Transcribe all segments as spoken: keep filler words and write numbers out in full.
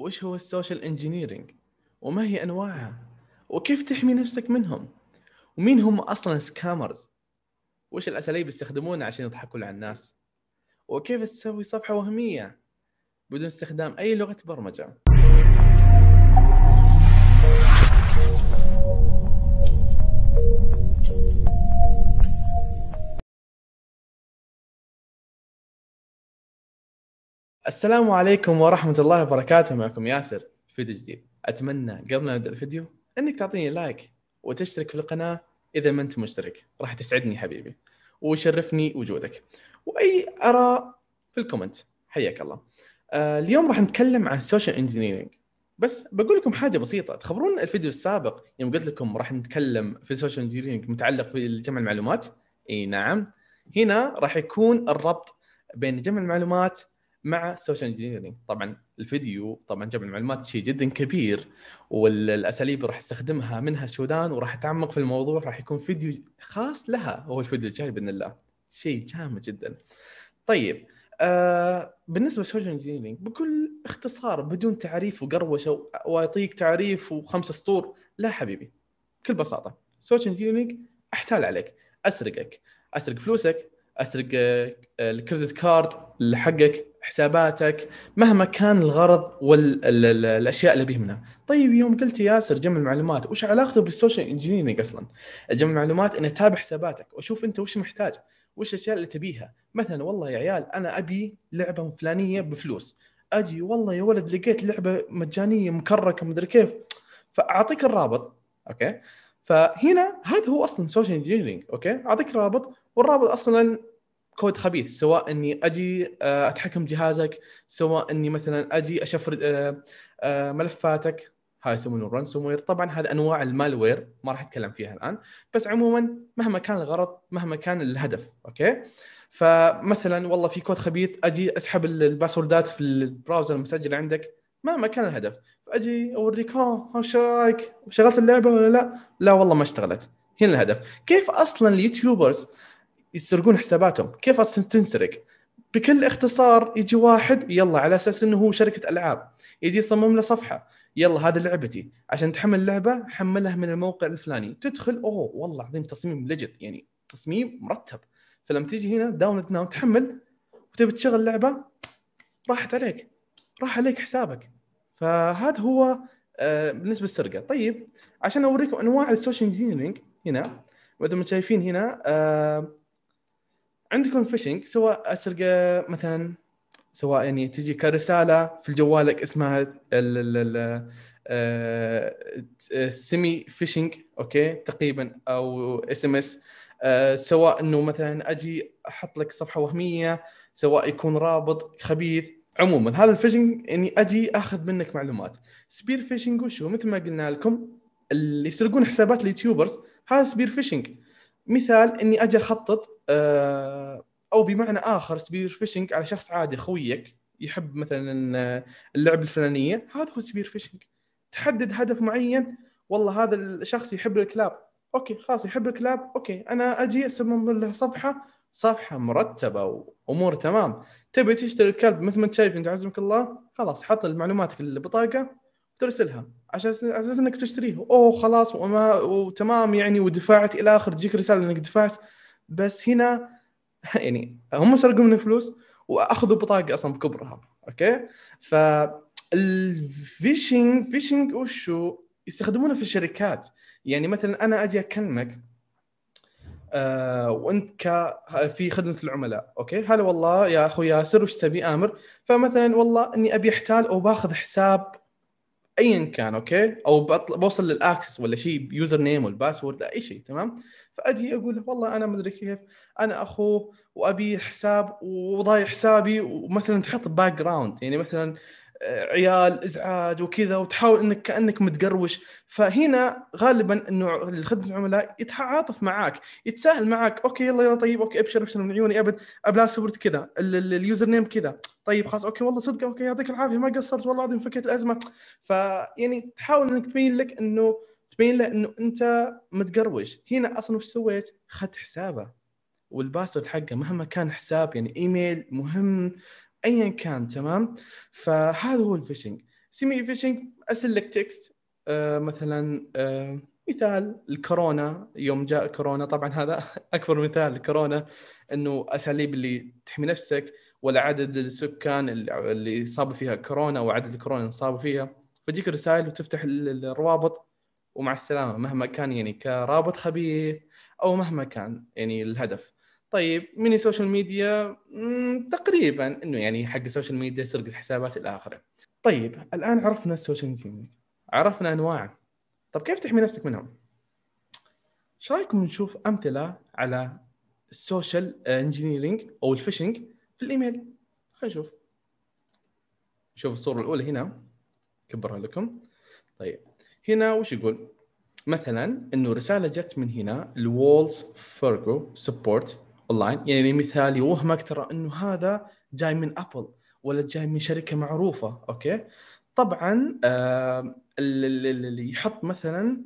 وش هو السوشيال انجينيرينج وما هي انواعها وكيف تحمي نفسك منهم ومين هم اصلا سكامرز، وش الاساليب يستخدمونها عشان يضحكوا على الناس، وكيف تسوي صفحه وهميه بدون استخدام اي لغه برمجه. السلام عليكم ورحمة الله وبركاته، معكم ياسر في فيديو جديد. أتمنى قبل ما نبدأ الفيديو أنك تعطيني لايك وتشترك في القناة إذا ما أنت مشترك، راح تسعدني حبيبي ويشرفني وجودك، وأي آراء في الكومنت حياك الله. آه اليوم راح نتكلم عن السوشيال انجينيرينج، بس بقول لكم حاجة بسيطة. تخبرون الفيديو السابق يوم قلت لكم راح نتكلم في السوشيال انجينيرينج متعلق في جمع المعلومات، إي نعم هنا راح يكون الربط بين جمع المعلومات مع السوشيال انجينيرينج. طبعا الفيديو طبعا جمع المعلومات شيء جدا كبير، والاساليب اللي راح استخدمها منها شودان، وراح اتعمق في الموضوع، راح يكون فيديو خاص لها هو الفيديو الجاي باذن الله، شيء جامد جدا. طيب آه بالنسبه للسوشيال انجينيرينج بكل اختصار بدون تعريف وقروشه واعطيك تعريف وخمس سطور، لا حبيبي بكل بساطه السوشيال انجينيرينج احتال عليك، اسرقك، اسرق فلوسك، اسرق الكريدت كارد حقك، حساباتك، مهما كان الغرض والاشياء اللي بيهمنا. طيب يوم قلت ياسر جمع المعلومات وش علاقته بالسوشيال انجينيرنج اصلا؟ جمع المعلومات اني اتابع حساباتك واشوف انت وش محتاج، وش الاشياء اللي تبيها. مثلا والله يا عيال انا ابي لعبه فلانيه بفلوس، اجي والله يا ولد لقيت لعبه مجانيه مكركه مدري كيف، فاعطيك الرابط اوكي. فهنا هذا هو اصلا سوشيال انجينيرنج اوكي، اعطيك الرابط، والرابط اصلا كود خبيث، سواء اني اجي اتحكم جهازك، سواء اني مثلا اجي اشفر ملفاتك، هاي يسمونه الرانسوم وير. طبعا هذا انواع المالوير ما راح اتكلم فيها الان، بس عموما مهما كان الغرض مهما كان الهدف اوكي. فمثلا والله في كود خبيث اجي اسحب الباسوردات في البراوزر المسجله عندك مهما كان الهدف، فاجي اوريك ها ايش رايك شغلت اللعبه ولا لا؟ لا والله ما اشتغلت. هنا الهدف. كيف اصلا اليوتيوبرز يسرقون حساباتهم؟ كيف اصلا تنسرق؟ بكل اختصار يجي واحد يلا على اساس انه هو شركه العاب، يجي يصمم له صفحه، يلا هذه لعبتي، عشان تحمل لعبه حملها من الموقع الفلاني، تدخل اوه والله عظيم تصميم ليجت، يعني تصميم مرتب. فلما تيجي هنا داونلود ناو تحمل وتبي تشغل لعبه راحت عليك، راح عليك حسابك. فهذا هو آه بالنسبه للسرقه. طيب عشان اوريكم انواع السوشيال انجينيرنج هنا، وإذا ما شايفين هنا آه عندكم فيشنج، سواء اسرقه مثلا، سواء يعني تجي كرساله في جوالك اسمها سيمي فيشنج اوكي تقريبا، او اس ام اس، سواء انه مثلا اجي احط لك صفحه وهميه، سواء يكون رابط خبيث. عموما هذا الفيشنج اني اجي اخذ منك معلومات. سبير فيشنج وشو؟ مثل ما قلنا لكم اللي يسرقون حسابات اليوتيوبرز هذا سبير فيشنج. مثال اني اجي اخطط، او بمعنى اخر سبير فيشنج على شخص عادي خويك يحب مثلا اللعبه الفلانيه، هذا هو سبير فيشنج. تحدد هدف معين، والله هذا الشخص يحب الكلاب، اوكي خلاص يحب الكلاب، اوكي انا اجي اسمم له صفحه، صفحه مرتبه وامور تمام. تبي تشتري الكلب مثل ما انت شايف انت عزمك الله، خلاص حط معلوماتك البطاقه وترسلها عشان اساس انك تشتريه، اوه خلاص وما وتمام يعني ودفعت الى اخر، تجيك رساله انك دفعت. بس هنا يعني هم سرقوا من الفلوس واخذوا بطاقه اصلا بكبرها اوكي. فالفيشنج فيشنج وشو؟ يستخدمونه في الشركات. يعني مثلا انا اجي اكلمك آه وانت ك في خدمه العملاء اوكي، هلا والله يا اخوي ياسر وش تبي امر؟ فمثلا والله اني ابي احتال او باخذ حساب ايا كان اوكي، او بوصل للاكسس ولا شيء، يوزر نيم والباسورد اي شيء تمام. فاجي اقول له والله انا ما ادري كيف انا اخوه وابي حساب وضايع حسابي، ومثلا تحط باك جراوند يعني مثلا عيال ازعاج وكذا، وتحاول انك كانك متقروش. فهنا غالبا انه خدمه العملاء يتعاطف معك، يتساهل معك، اوكي يلا يلا طيب اوكي ابشر ابشر من عيوني ابد، ابلا صورت كذا اليوزر نيم كذا، طيب خلاص اوكي والله صدق اوكي يعطيك العافيه ما قصرت والله العظيم فكيت الازمه. فيعني تحاول انك تبين لك انه تبين له انه انت متقروش. هنا اصلا وش سويت؟ اخذت حسابه والباسورد حقه مهما كان حساب يعني ايميل مهم ايا كان تمام. فهذا هو الفيشنج. سيمي فيشنج اسلك تكست آه مثلا آه مثال الكورونا يوم جاء كورونا، طبعا هذا اكبر مثال الكورونا، انه اساليب اللي تحمي نفسك ولا عدد السكان اللي صاب فيها كورونا وعدد الكورونا اللي صاب فيها، فتجيك رسائل وتفتح الروابط ومع السلامه مهما كان يعني كرابط خبيث او مهما كان يعني الهدف. طيب مني سوشيال ميديا تقريبا انه يعني حق السوشيال ميديا سرقه حسابات الى اخره. طيب الان عرفنا السوشيال ميديا، عرفنا انواعه، طب كيف تحمي نفسك منهم؟ ايش رايكم نشوف امثله على السوشيال انجينيرينج او الفيشنج في الايميل؟ خلينا نشوف. شوف الصوره الاولى هنا، كبرها لكم. طيب هنا وش يقول؟ مثلا انه رساله جت من هنا الوولز فيرجو سبورت اونلاين، يعني مثالي وهمك ترى انه هذا جاي من ابل ولا جاي من شركه معروفه، اوكي؟ طبعا آه اللي يحط مثلا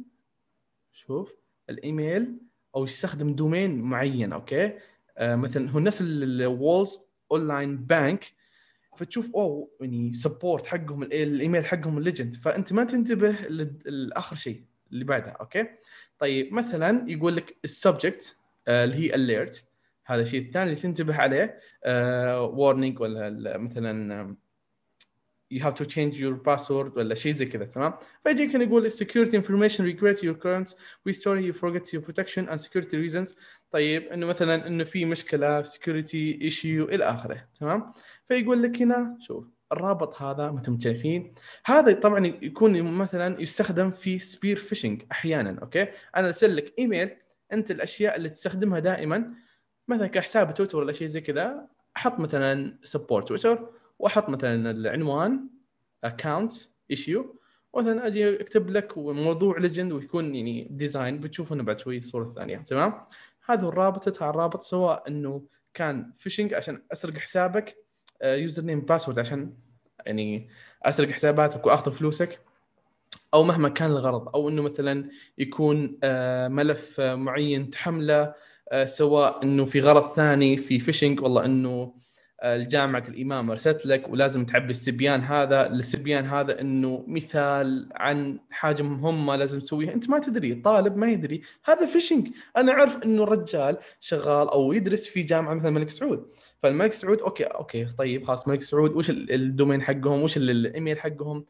شوف الايميل او يستخدم دومين معين، اوكي؟ آه مثلا هو الناس الوولز اونلاين بانك، فتشوف او يعني سبورت حقهم الايميل حقهم الليجند، فانت ما تنتبه لاخر شيء اللي بعدها، اوكي؟ طيب مثلا يقول لك السبجكت آه اللي هي اليرت، هذا الشيء الثاني اللي تنتبه عليه وارنينج آه ولا مثلا you have to change your password ولا شيء زي كذا، تمام؟ فيجيك يقول security information regrets your current restore you forget your protection and security reasons. طيب انه مثلا انه في مشكله security issue الى اخره، تمام؟ فيقول لك هنا شوف الرابط هذا مثل ما شايفين، هذا طبعا يكون مثلا يستخدم في سبير فيشنج احيانا، اوكي؟ انا ارسل لك ايميل انت الاشياء اللي تستخدمها دائما مثلا كحساب تويتر ولا شيء زي كذا، احط مثلا سبورت تويتر واحط مثلا العنوان اكونت ايشيو، ومثلا اجي اكتب لك موضوع ليجند ويكون يعني ديزاين، بتشوفونه بعد شوي الصوره الثانيه، تمام؟ هذا الرابط تدفع الرابط سواء انه كان فيشنج عشان اسرق حسابك، يوزر نيم باسورد عشان يعني اسرق حساباتك واخذ فلوسك، او مهما كان الغرض، او انه مثلا يكون ملف معين تحمله سواء انه في غرض ثاني في فيشنج، والله انه الجامعة الإمام أرسلت لك ولازم تعبي السبيان هذا للسبيان هذا إنه مثال عن حاجة مهمة لازم تسويها، أنت ما تدري، طالب ما يدري، هذا فيشنج. أنا أعرف إنه الرجال شغال أو يدرس في جامعة مثل الملك سعود، فالملك سعود أوكي أوكي طيب خلاص الملك سعود وش الدومين حقهم وش الإيميل حقهم،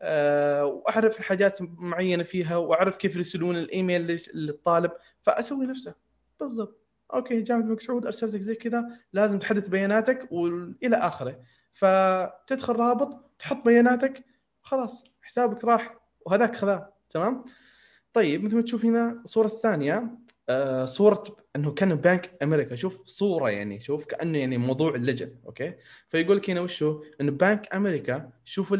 أه وأعرف الحاجات معينة فيها وأعرف كيف يرسلون الإيميل للطالب، فأسوي نفسه بالضبط. اوكي جامعة الملك سعود ارسلتك زي كذا، لازم تحدث بياناتك والى اخره، فتدخل رابط تحط بياناتك خلاص حسابك راح وهذاك خذاه، تمام؟ طيب مثل ما تشوف هنا الصوره الثانيه آه صوره انه كان بنك امريكا، شوف صوره يعني شوف كانه يعني موضوع اللجن، اوكي؟ فيقول لك هنا وشو انه بنك امريكا، شوف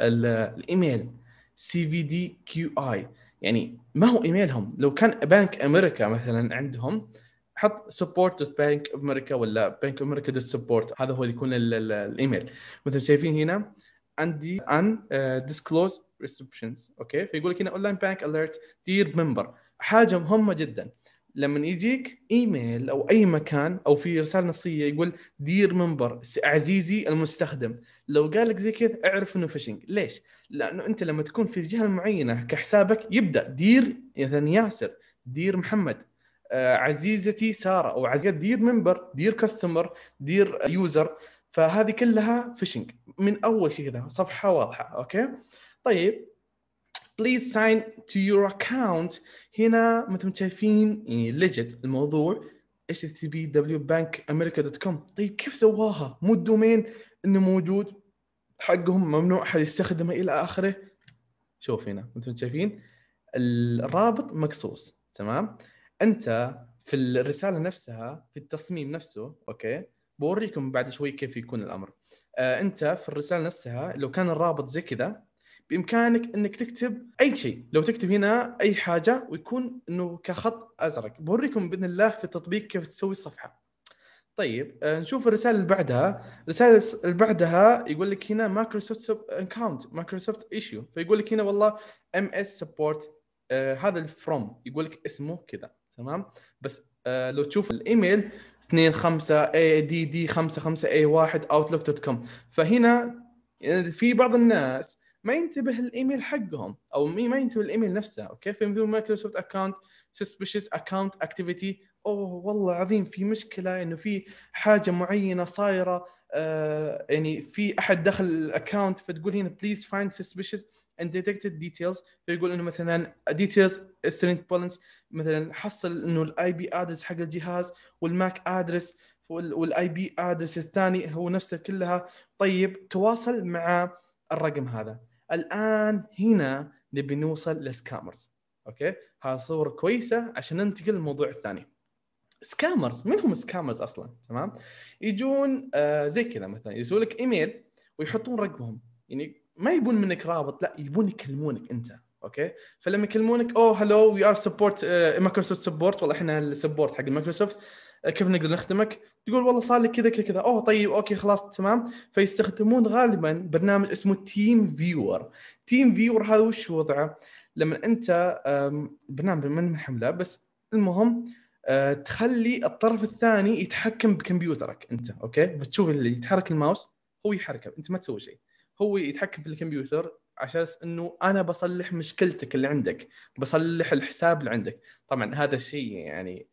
الايميل سي في دي كيو اي، يعني ما هو ايميلهم، لو كان بنك امريكا مثلا عندهم حط سبورت بنك امريكا ولا بنك امريكا دوت سبورت، هذا هو اللي يكون الايميل. مثل شايفين هنا عندي ان ديسكلوز ريسبشنز، اوكي؟ فيقول لك هنا اونلاين بانك اليرت دير ممبر، حاجه مهمه جدا لما يجيك ايميل او اي مكان او في رساله نصيه يقول دير ممبر عزيزي المستخدم، لو قال لك زي كذا اعرف انه فيشنج. ليش؟ لانه انت لما تكون في جهه معينه كحسابك يبدا دير مثلا ياسر، دير محمد، آه عزيزتي ساره، او عزيزتي دير ممبر، دير كاستمر، دير يوزر، فهذه كلها فيشنج من اول شيء كذا، صفحه واضحه، اوكي؟ طيب Please sign to your account. هنا مثل ما شايفين يعني ليجت الموضوع اتش تي تي بي دبليو بانك امريكا دوت كوم. طيب كيف سواها؟ مو الدومين انه موجود حقهم ممنوع احد يستخدمه الى اخره. شوف هنا مثل ما شايفين الرابط مقصوص، تمام؟ انت في الرساله نفسها في التصميم نفسه، اوكي؟ بوريكم بعد شوي كيف يكون الامر. آه انت في الرساله نفسها لو كان الرابط زي كذا بامكانك انك تكتب اي شيء، لو تكتب هنا اي حاجه ويكون انه كخط ازرق، بوريكم باذن الله في التطبيق كيف تسوي الصفحه. طيب نشوف الرساله اللي بعدها، الرساله اللي بعدها يقول لك هنا مايكروسوفت اكونت مايكروسوفت ايشيو، فيقول لك هنا والله ام اس سبورت، هذا الفروم يقول لك اسمه كذا، تمام؟ بس آه لو تشوف الايميل اثنين خمسة اي دي دي خمسة خمسة اي واحد اوتلوك دوت كوم، فهنا يعني في بعض الناس ما ينتبه الايميل حقهم او ما ينتبه الايميل نفسه. اوكي فمثل مايكروسوفت اكونت سسبشس اكونت اكتيفيتي، اوه والله عظيم في مشكله انه في حاجه معينه صايره، آه يعني في احد دخل الاكونت، فتقول هنا بليز فايند سسبشس اند ديتكتد ديتيلز، فيقول انه مثلا ديتيلز سترينج بالانس، مثلا حصل انه الاي بي ادرس حق الجهاز والماك ادرس والاي بي ادرس الثاني هو نفسه كلها. طيب تواصل مع الرقم هذا. الان هنا نبي نوصل للسكامرز. اوكي ها صور كويسه عشان ننتقل للموضوع الثاني. سكامرز مين هم؟ سكامرز اصلا تمام يجون آه زي كذا، مثلا يسوي لك ايميل ويحطون رقمهم، يعني ما يبون منك رابط، لا يبون يكلمونك انت. اوكي فلما يكلمونك اوه هلو وي ار سبورت مايكروسوفت سبورت، والله احنا السبورت حق مايكروسوفت، كيف نقدر نخدمك؟ تقول والله صار لي كذا كذا كذا، اوه طيب اوكي خلاص تمام. فيستخدمون غالبا برنامج اسمه تيم فيور. تيم فيور هذا وش وضعه؟ لما انت برنامج من حمله، بس المهم تخلي الطرف الثاني يتحكم بكمبيوترك انت. اوكي بتشوف اللي يتحرك الماوس هو يحركه، انت ما تسوي شيء، هو يتحكم في الكمبيوتر عشان انه انا بصلح مشكلتك اللي عندك، بصلح الحساب اللي عندك. طبعا هذا الشيء يعني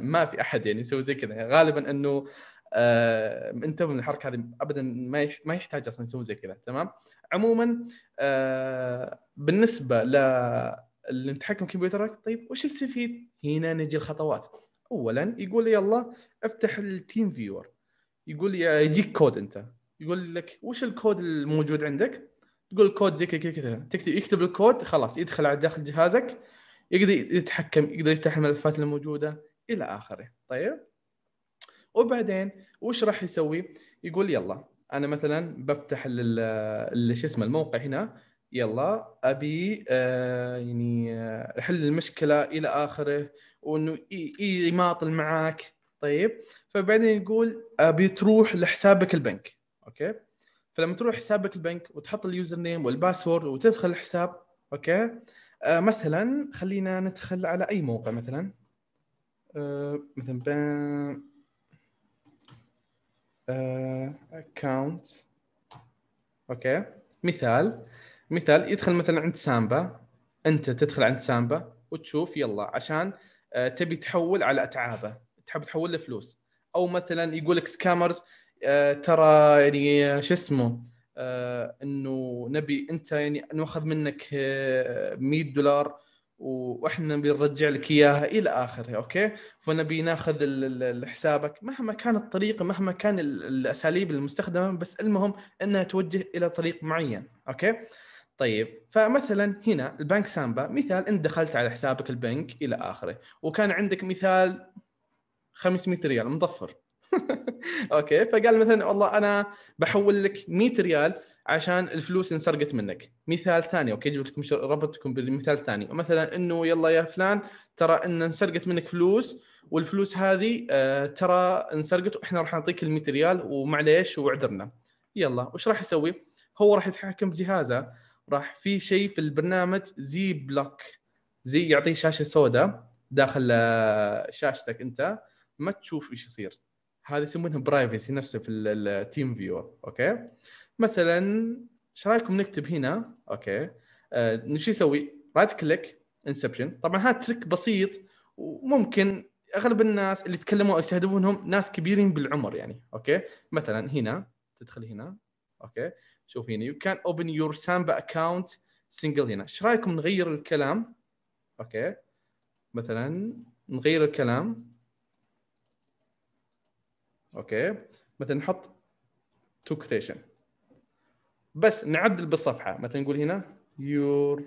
ما في احد يعني يسوي زي كذا، يعني غالبا انه آه انت من الحركه هذه ابدا ما ما يحتاج اصلا يسوي زي كذا. تمام عموما آه بالنسبه للتحكم كمبيوترك، طيب وش يستفيد؟ هنا نجي الخطوات. اولا يقول لي يلا افتح التيم فيور، يقول لي يجيك كود، انت يقول لك وش الكود الموجود عندك، تقول كود زي كذا كذا، تكتب يكتب الكود، خلاص يدخل على داخل جهازك، يقدر يتحكم، يقدر يفتح الملفات الموجوده الى اخره. طيب وبعدين وش راح يسوي؟ يقول يلا انا مثلا بفتح اللي شو اسمه الموقع هنا، يلا ابي آه يعني احل المشكله الى اخره، وانه يماطل معاك. طيب فبعدين يقول ابي تروح لحسابك البنك. اوكي فلما تروح حسابك البنك وتحط اليوزر نيم والباسورد وتدخل الحساب. اوكي آه مثلا خلينا ندخل على اي موقع، مثلا Uh, مثلا اكونت uh, اوكي okay. مثال مثال يدخل مثلا عند سامبا، انت تدخل عند سامبا وتشوف يلا عشان uh, تبي تحول على اتعابه، تحب تحول له فلوس، او مثلا يقول لك سكامرز uh, ترى يعني شو اسمه uh, انه نبي انت يعني ناخذ منك مية دولار واحنا بنرجع لك اياها الى اخره. اوكي فنبي ناخذ حسابك. مهما كانت الطريقه، مهما كان الاساليب المستخدمه، بس المهم انها توجه الى طريق معين. اوكي طيب فمثلا هنا البنك سامبا مثال، انت دخلت على حسابك البنك الى اخره، وكان عندك مثال خمسمية ريال مضفر اوكي فقال مثلا والله انا بحول لك مية ريال عشان الفلوس انسرقت منك. مثال ثاني، اوكي جبت لكم ربطتكم بالمثال الثاني، مثلا انه يلا يا فلان ترى ان انسرقت منك فلوس، والفلوس هذه آه ترى انسرقت، واحنا راح نعطيك ال مية ريال ومعليش واعذرنا. يلا وش راح يسوي؟ هو راح يتحكم بجهازه، راح في شيء في البرنامج زي بلوك، زي يعطيه شاشه سوداء داخل شاشتك انت ما تشوف ايش يصير. هذا يسمونه برايفسي نفسه في التيم فيور. اوكي مثلا ايش رايكم نكتب هنا؟ اوكي آه، شو يسوي؟ رايت كليك انسبشن. طبعا هذا تريك بسيط، وممكن اغلب الناس اللي يتكلموا او يستهدفونهم ناس كبيرين بالعمر يعني. اوكي مثلا هنا تدخل هنا، اوكي شوف هنا يو كان اوبن يور سامبا اكونت سنجل. هنا ايش رايكم نغير الكلام؟ اوكي مثلا نغير الكلام، اوكي مثلا نحط تو كوتيشن، بس نعدل بالصفحه، مثلا نقول هنا your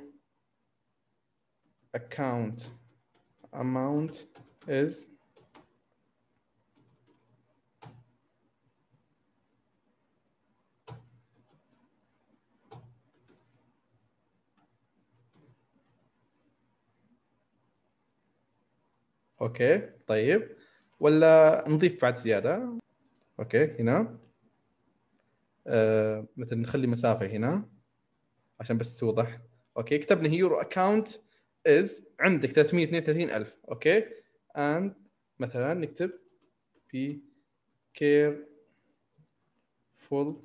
account amount is اوكي طيب، ولا نضيف بعد زياده. اوكي هنا آه، مثلا نخلي مسافه هنا عشان بس توضح. اوكي كتبنا يورو اكونت از عندك ثلاثمية واثنين وثلاثين ألف. اوكي اند مثلا نكتب بي كير فول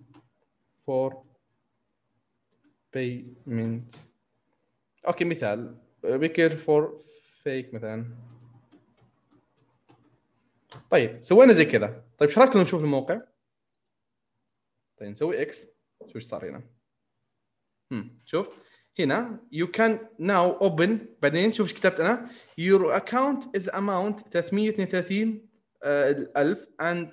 فور payment. اوكي مثال be careful fake مثلا. طيب سوينا زي كذا، طيب ايش رايكم نشوف الموقع؟ طيب نسوي اكس، شوف ايش صار هنا. امم شوف هنا you can now open، بعدين شوف ايش كتبت انا your account is amount ثلاثمئة واثنين وثلاثين ألف and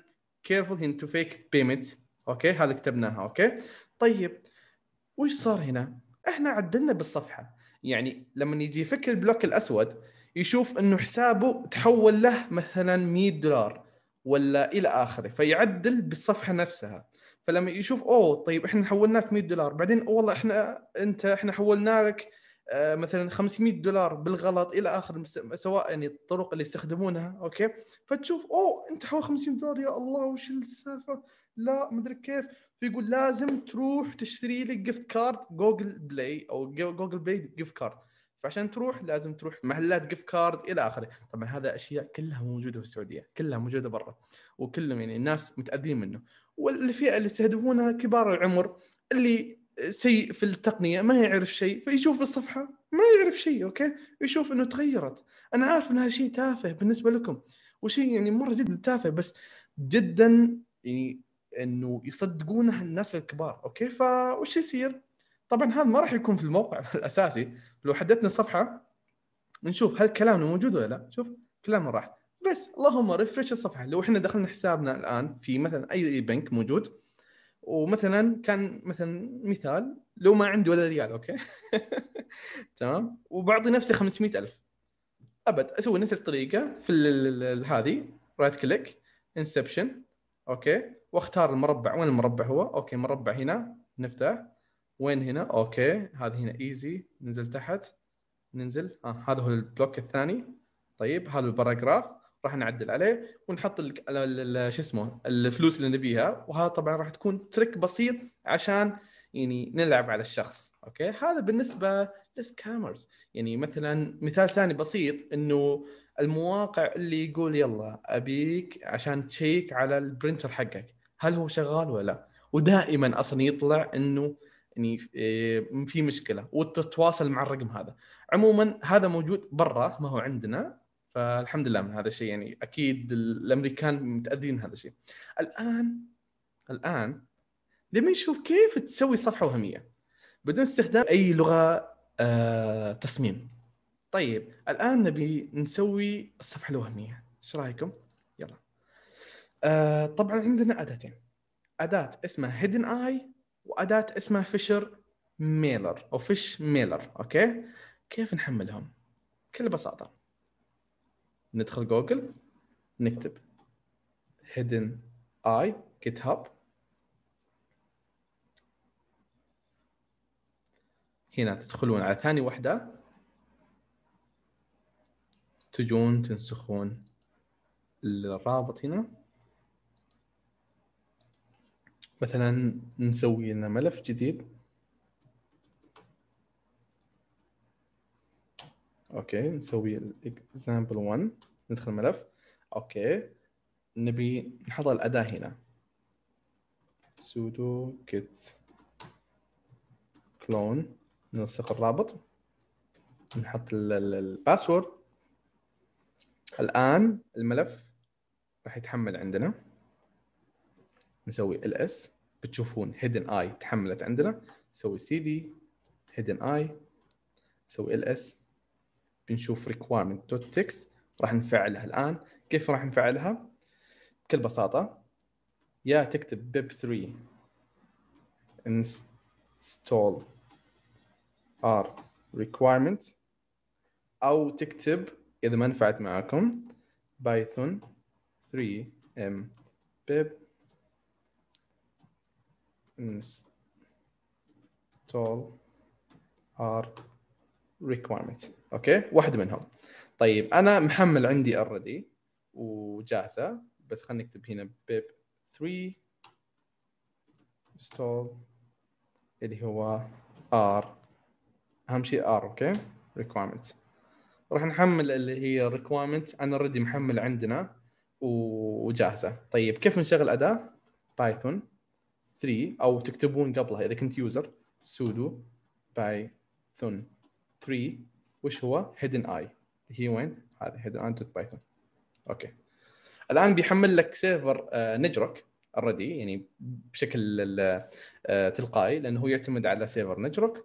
careful hint to fake payment. اوكي هذا كتبناها. اوكي طيب وش صار هنا؟ احنا عدلنا بالصفحه، يعني لما يجي يفك البلوك الاسود يشوف انه حسابه تحول له مثلا مئة دولار ولا الى اخره، فيعدل بالصفحه نفسها. فلما يشوف اوه طيب احنا حولناك مئة دولار، بعدين والله احنا انت احنا حولنا لك آه مثلا خمسمئة دولار بالغلط الى اخر، سواء يعني الطرق اللي يستخدمونها. اوكي فتشوف اوه انت حول خمسين دولار، يا الله وش السالفه، لا مدري كيف. فيقول لازم تروح تشتري لك جيفت كارد جوجل بلاي او جوجل بلاي جيفت كارد، فعشان تروح لازم تروح محلات جيفت كارد الى اخره. طبعا هذا اشياء كلها موجوده في السعوديه، كلها موجوده برا، وكلهم يعني الناس متاذين منه، والفئه اللي يستهدفونها كبار العمر اللي سيء في التقنيه ما يعرف شيء، فيشوف بالصفحه ما يعرف شيء. اوكي يشوف انه تغيرت. انا عارف ان هذا شيء تافه بالنسبه لكم، وشيء يعني مره جدا تافه، بس جدا يعني انه يصدقونها الناس الكبار. اوكي فوش يصير؟ طبعا هذا ما راح يكون في الموقع الاساسي. لو حددنا صفحه نشوف هل كلامنا موجود ولا لا. شوف كلامنا راح، بس اللهم ريفرش الصفحه. لو احنا دخلنا حسابنا الان في مثلا اي بنك موجود، ومثلا كان مثلا مثال لو ما عندي ولا ريال، اوكي تمام، وبعطي نفسي خمسمئة ألف، ابد اسوي نفس الطريقه في هذه رايت كليك انسبشن، اوكي، واختار المربع. وين المربع هو؟ اوكي مربع هنا، نفتح وين هنا؟ اوكي هذا هنا ايزي، ننزل تحت، ننزل آه. هذا هو البلوك الثاني. طيب هذا الباراجراف راح نعدل عليه ونحط شو اسمه الفلوس اللي نبيها، وهذا طبعا راح تكون تريك بسيط عشان يعني نلعب على الشخص. اوكي هذا بالنسبه للسكامرز. يعني مثلا مثال ثاني بسيط، انه المواقع اللي يقول يلا ابيك عشان تشيك على البرنتر حقك هل هو شغال ولا لا، ودائما اصلا يطلع انه يعني في مشكله وتتواصل مع الرقم هذا. عموما هذا موجود برا، ما هو عندنا، فالحمد لله من هذا الشيء. يعني اكيد الامريكان متأدين من هذا الشيء. الان الان لما نشوف كيف تسوي صفحه وهميه بدون استخدام اي لغه آه تصميم. طيب الان نبي نسوي الصفحه الوهميه، ايش رايكم؟ يلا. آه طبعا عندنا اداتين، اداه اسمها هيدن اي واداه اسمها فيشر ميلر او فيش ميلر. اوكي كيف نحملهم؟ بكل بساطه ندخل جوجل، نكتب هيدن اي جيت هاب، هنا تدخلون على ثاني وحده، تجون تنسخون الرابط هنا، مثلا نسوي لنا ملف جديد. اوكي نسوي الاكزامبل واحد، ندخل ملف. اوكي نبي نحط الاداه هنا sudo git clone، نلصق الرابط، نحط الباسورد. الان الملف راح يتحمل عندنا، نسوي ls، بتشوفون hidden eye تحملت عندنا، نسوي cd hidden eye، نسوي ls، بنشوف requirement.txt راح نفعلها. الان كيف راح نفعلها؟ بكل بساطه يا تكتب pip3 install r requirement، او تكتب إذا ما نفعت معاكم بايثون ثري إم pip install r requirement. أوكي واحد منهم. طيب أنا محمل عندي اوريدي وجاهزة، بس خلينا نكتب هنا pip ثري install اللي هو r، أهم شيء r. أوكي requirement راح نحمل اللي هي requirement، انا اوريدي محمل عندنا وجاهزه. طيب كيف نشغل اداه بايثون ثري، او تكتبون قبلها اذا كنت يوزر sudo بايثون ثلاثة وش هو؟ Hidden Eye. هي وين؟ هذا Hidden Eye to Python. اوكي. الان بيحمل لك سيرفر نجرك اوريدي يعني بشكل تلقائي لانه هو يعتمد على سيرفر نجرك.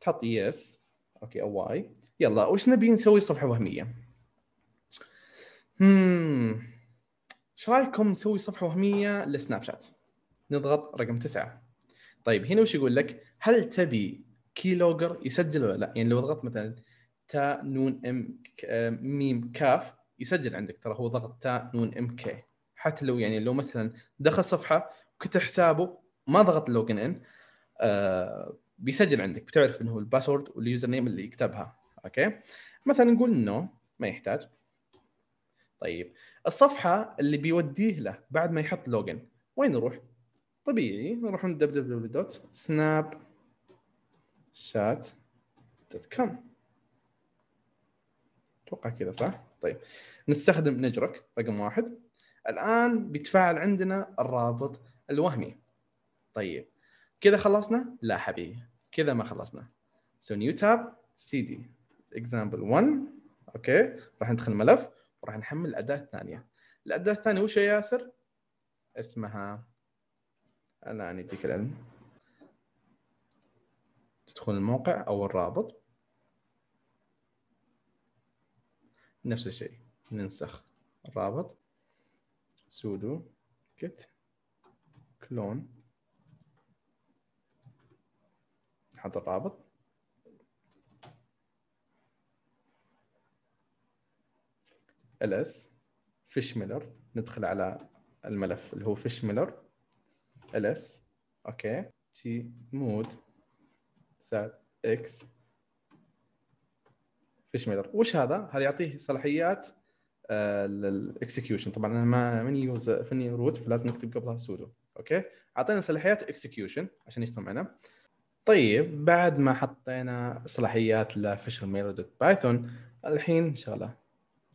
تحط يس اوكي او واي. يلا وش نبي نسوي؟ صفحه وهميه. امم ايش رايكم نسوي صفحه وهميه لسناب شات؟ نضغط رقم تسعة. طيب هنا وش يقول لك؟ هل تبي كي لوجر يسجل ولا لا؟ يعني لو ضغطت مثلا تا نون ام ميم كاف يسجل عندك، ترى هو ضغط تا نون ام كي. حتى لو يعني لو مثلا دخل صفحه وكتب حسابه ما ضغط لوجن ان آه بيسجل عندك، بتعرف انه هو الباسورد واليوزر نيم اللي يكتبها. اوكي مثلا نقول انه ما يحتاج. طيب الصفحه اللي بيوديه له بعد ما يحط لوجن وين نروح؟ طبيعي نروح عند دبليو دبليو دبليو دوت سناب شات دوت كوم. اتوقع كذا صح؟ طيب نستخدم نجرك رقم واحد. الان بيتفاعل عندنا الرابط الوهمي. طيب كذا خلصنا؟ لا حبيبي كذا ما خلصنا. سو نيو تاب سي دي اكزامبل واحد. اوكي راح ندخل ملف وراح نحمل اداه ثانيه. الاداه الثانيه وش يا ياسر؟ اسمها الان يجيك العلم. تدخل الموقع او الرابط نفس الشيء، ننسخ الرابط سودو git clone، نحط الرابط ls fish miller، ندخل على الملف اللي هو fish miller ls اوكي تي مود سات اكس فيش ميلر. وش هذا؟ هذا يعطيه صلاحيات الاكسكيوشن. طبعا انا ما ماني يوز فني روت فلازم نكتب قبلها سودو. اوكي اعطينا صلاحيات اكسكيوشن عشان يشتغل معنا. طيب بعد ما حطينا صلاحيات لفيش ميلر دوت بايثون الحين ان شاء الله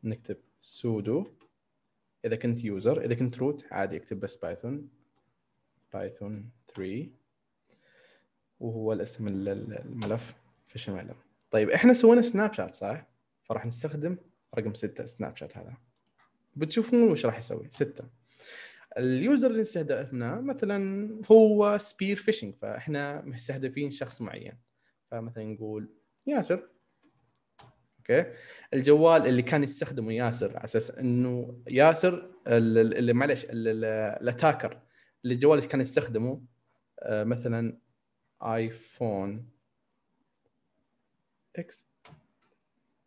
نكتب سودو. اذا كنت يوزر، اذا كنت روت عادي اكتب بس بايثون بايثون ثلاثة وهو الاسم الملف فيش ميلر. طيب احنا سوينا سناب شات صح؟ فراح نستخدم رقم ستة سناب شات. هذا بتشوفون وش راح يسوي. ستة اليوزر اللي استهدفناه مثلا هو سبير فيشنج، فاحنا مستهدفين شخص معين، فمثلا نقول ياسر. اوكي الجوال اللي كان يستخدمه ياسر على اساس انه ياسر اللي معلش الاتاكر اللي الجوال اللي كان يستخدمه مثلا ايفون اكس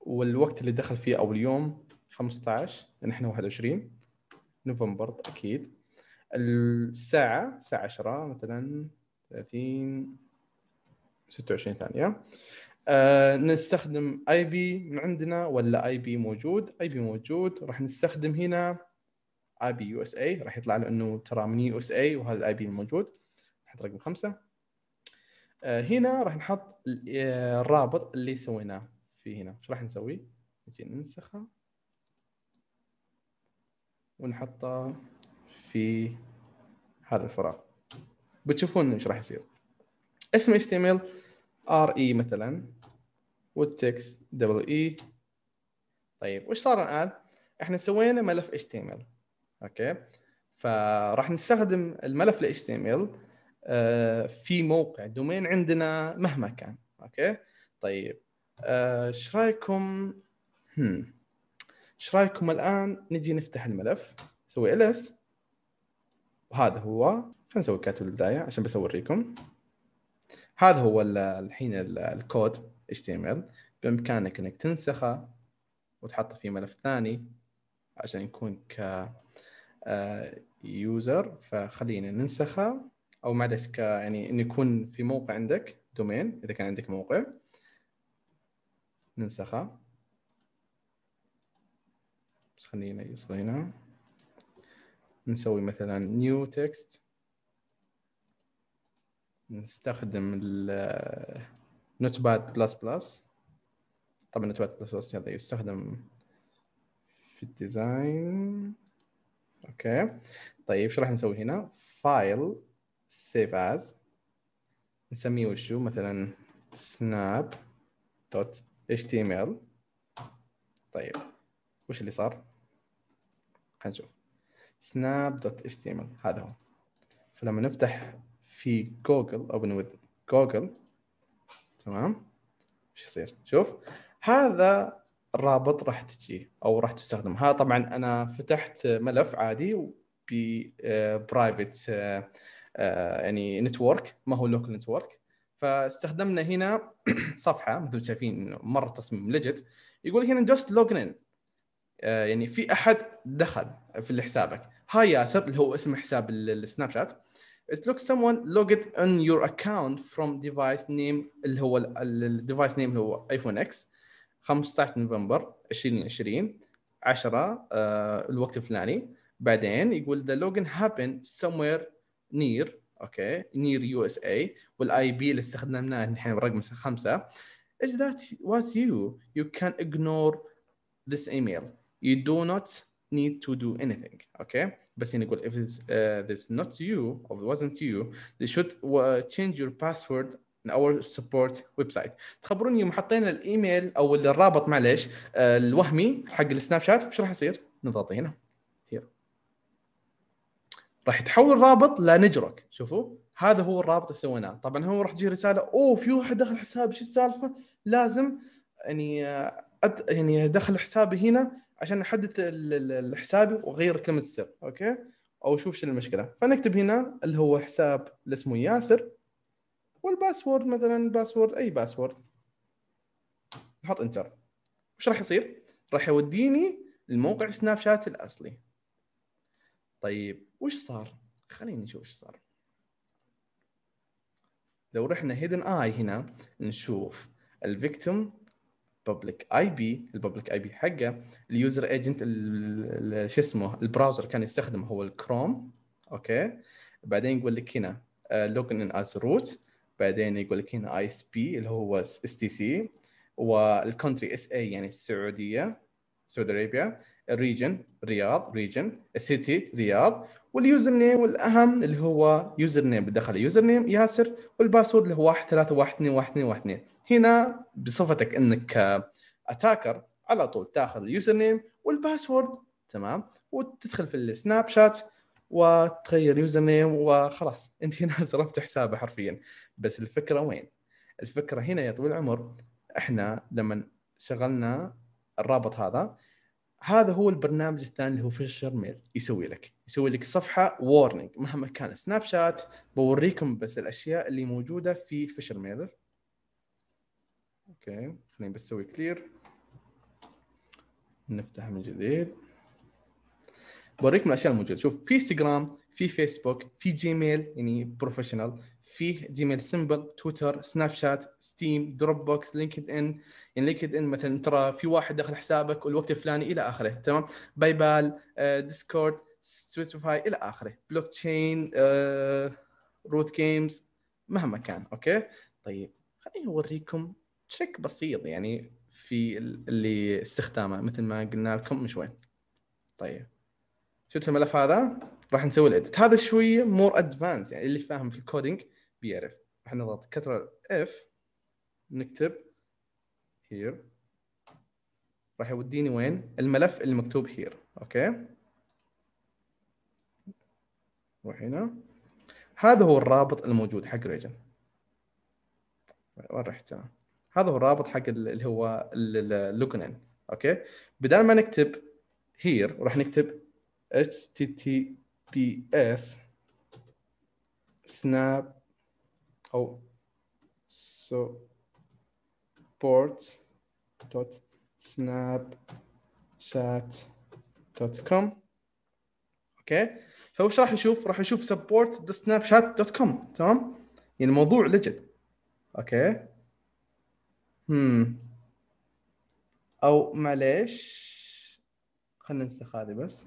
والوقت اللي دخل فيه او اليوم خمسة عشر نحن واحد وعشرين نوفمبر اكيد. الساعه الساعه عشرة مثلا ثلاثين ستة وعشرين ثانيه. أه نستخدم اي بي من عندنا ولا اي بي موجود؟ اي بي موجود. راح نستخدم هنا اي بي يو اس اي، راح يطلع له انه ترى من يو اس اي وهذا الاي بي الموجود. نحط رقم خمسة. هنا راح نحط الرابط اللي سويناه في هنا. ايش راح نسوي؟ نجي ننسخه ونحطه في هذا الفراغ. بتشوفون ايش راح يصير. اسم اتش تي ام ال ار اي مثلا والتكست دبل اي. طيب وش صار الان؟ احنا سوينا ملف اتش تي ام ال اوكي، فراح نستخدم الملف اتش تي ام ال في موقع دومين عندنا مهما كان. اوكي طيب ايش رايكم ايش رايكم الان نجي نفتح الملف نسوي ls وهذا هو. خلينا نسوي كاتب البدايه عشان بس اوريكم. هذا هو الحين الكود اتش تي ام ال بامكانك انك تنسخه وتحطه في ملف ثاني عشان يكون ك يوزر، فخلينا ننسخه او معلش ك يعني انه يكون في موقع عندك دومين اذا كان عندك موقع. ننسخه بس خلينا يصل هنا. نسوي مثلا نيو تكست، نستخدم النوت باد بلس بلس. طبعا النوت باد بلس بلس هذا يستخدم في الديزاين. اوكي طيب شو راح نسوي هنا؟ فايل سيف از، نسميه وشو مثلا سناب دوت اتش تي ام ال. طيب وش اللي صار؟ هنشوف سناب دوت اتش تي ام ال هذا هو. فلما نفتح في جوجل اوبن وذ جوجل تمام وش يصير؟ شوف هذا الرابط راح تجيه او راح تستخدم. ها طبعا انا فتحت ملف عادي برايفت يعني نتورك ما هو لوكال نتورك، فاستخدمنا هنا صفحه مثل ما شايفين مره تصميم ليجت. يقول هنا جوست لوجن ان يعني في احد دخل في حسابك. هاي ياسر اللي هو اسم حساب السناب شات. It looks someone logged on your account from device name اللي هو الديفايس نيم اللي هو ايفون اكس خمسة عشر نوفمبر ألفين وعشرين عشرة الوقت الفلاني. بعدين يقول the login happened somewhere near okay near يو إس إيه والاي بي اللي استخدمناه الحين رقم خمسة is that was you you can ignore this email you do not need to do anything okay. بس هنا يقول if it's, uh, this not you or it wasn't you they should uh, change your password in our support website. تخبروني يوم حطينا الايميل او الرابط معليش الوهمي حق السناب شات وش راح يصير؟ نضغط هنا راح يتحول الرابط لنجرك. شوفوا هذا هو الرابط اللي سويناه. طبعا هو راح تجي رساله اوه في واحد دخل حسابي شو السالفه؟ لازم يعني أد... يعني ادخل حسابي هنا عشان احدث حسابي واغير كلمه السر اوكي او اشوف شو المشكله. فنكتب هنا اللي هو حساب اللي اسمه ياسر والباسورد مثلا باسورد اي باسورد نحط انتر. وش راح يصير؟ راح يوديني لموقع سناب شات الاصلي. طيب وش صار؟ خليني نشوف وش صار. لو رحنا هيدن اي هنا نشوف الفيكتيم بابليك اي بي البابليك اي بي حقه اليوزر ايجنت شو اسمه البراوزر كان يستخدمه هو الكروم اوكي. بعدين يقول لك هنا لوجن ان از روت. بعدين يقول لك هنا اي اس بي اللي هو اس تي سي والكونتري اس اي يعني السعوديه سعودي ارابيا، الريجن رياض ريجن، السيتي رياض، واليوزر نيم والاهم اللي هو يوزر نيم بدخل يوزر نيم ياسر والباسورد اللي هو واحد ثلاثة واحد اثنين واحد اثنين واحد اثنين. هنا بصفتك انك اتاكر على طول تاخذ اليوزر نيم والباسورد تمام وتدخل في السناب شات وتغير يوزر نيم وخلاص انت هنا صرفت حسابه حرفيا. بس الفكره وين؟ الفكره هنا يا طويل العمر احنا لما شغلنا الرابط هذا هذا هو البرنامج الثاني اللي هو فيشر ميل يسوي لك يسوي لك صفحه وورنينج مهما كان سناب شات. بوريكم بس الاشياء اللي موجوده في فيشر ميلر اوكي. خليني بس اسوي كلير نفتح من جديد. بوريكم الاشياء الموجوده. شوف في انستغرام في فيسبوك في جيميل يعني بروفيشنال فيه جيميل سمبل تويتر سناب شات ستيم دروب بوكس لينكد ان يعني لينكد ان مثلا ترى في واحد دخل حسابك والوقت الفلاني الى اخره تمام. باي بال ديسكورد سويتيفاي الى اخره بلوك تشين روت جيمز مهما كان اوكي. طيب خليني اوريكم تشيك بسيط يعني في اللي استخدامه مثل ما قلنا لكم من شوي. طيب شفت الملف هذا راح نسوي الاديت هذا شويه مور ادفانس يعني اللي فاهم في الكودينج بيعرف. راح نضغط كترة اف نكتب هير راح يوديني وين؟ الملف المكتوب هير اوكي. نروح هنا هذا هو الرابط الموجود حق ريجن. وين رحت؟ هذا هو الرابط حق اللي هو اللوجن اوكي. بدل ما نكتب هير راح نكتب https snap او support.snapchat.com اوكي. فوش راح نشوف؟ راح نشوف support.snapchat.com تمام. يعني الموضوع لجد اوكي. هم او معليش خلينا ننسخ هذه بس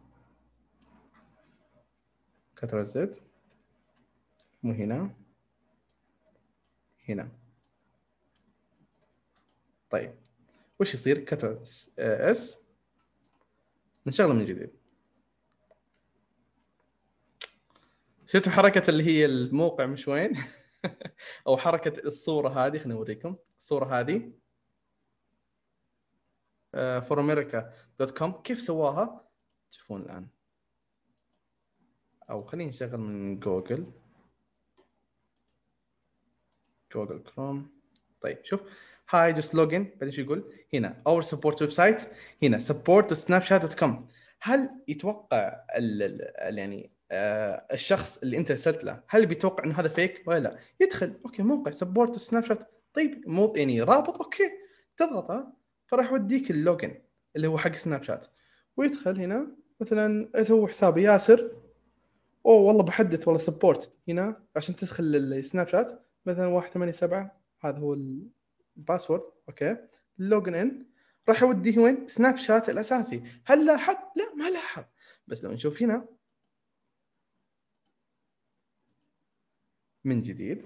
كترة زد مو هنا هنا. طيب وش يصير؟ كترة اس نشغله من جديد. شفتوا حركة اللي هي الموقع مش وين؟ او حركه الصوره هذه. خليني اوريكم الصوره هذه فور أمريكا دوت كوم كيف سواها تشوفون الان. او خليني نشغل من جوجل جوجل كروم. طيب شوف هاي جست لوجن، بعدين شو يقول هنا اور سبورت ويب سايت، هنا سبورت سناب شات دوت كوم. هل يتوقع ال ال يعني آه الشخص اللي انت ارسلت له هل بيتوقع انه هذا فيك ولا لا؟ يدخل اوكي موقع سبورت سناب شات، طيب مو يعني رابط اوكي تضغطه فراح يوديك اللوجن اللي هو حق سناب شات، ويدخل هنا مثلا هو حسابي ياسر، اوه والله بحدث والله سبورت. هنا عشان تدخل السناب شات مثلا واحد ثمانية سبعة هذا هو الباسورد، اوكي لوجن ان، راح يوديه وين؟ سناب شات الاساسي. هل لاحظ؟ لا ما لاحظ، بس لو نشوف هنا من جديد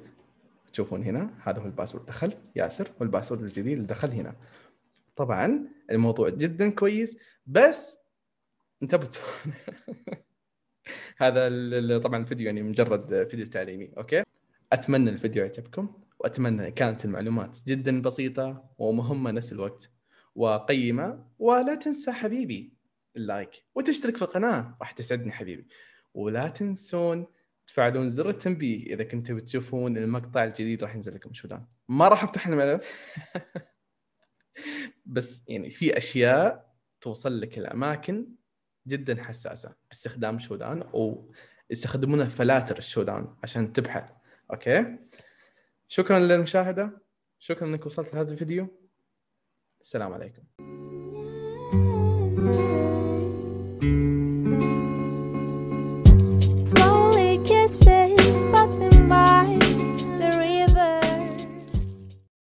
تشوفون هنا هذا هو الباسورد، دخل ياسر والباسورد الجديد اللي دخل هنا. طبعا الموضوع جدا كويس بس انتبهوا هذا طبعا الفيديو يعني مجرد فيديو تعليمي. اوكي اتمنى الفيديو يعجبكم، واتمنى كانت المعلومات جدا بسيطه ومهمه نفس الوقت وقيمه. ولا تنسى حبيبي اللايك وتشترك في القناه، راح تسعدني حبيبي. ولا تنسون تفعلون زر التنبيه اذا كنتوا بتشوفون المقطع الجديد راح ينزل لكم. شودان ما راح افتح الملف بس يعني في اشياء توصل لك الاماكن جدا حساسه باستخدام شودان، او يستخدمونها فلاتر الشودان عشان تبحث. اوكي شكرا للمشاهدة، شكرا انك وصلت لهذا الفيديو، السلام عليكم.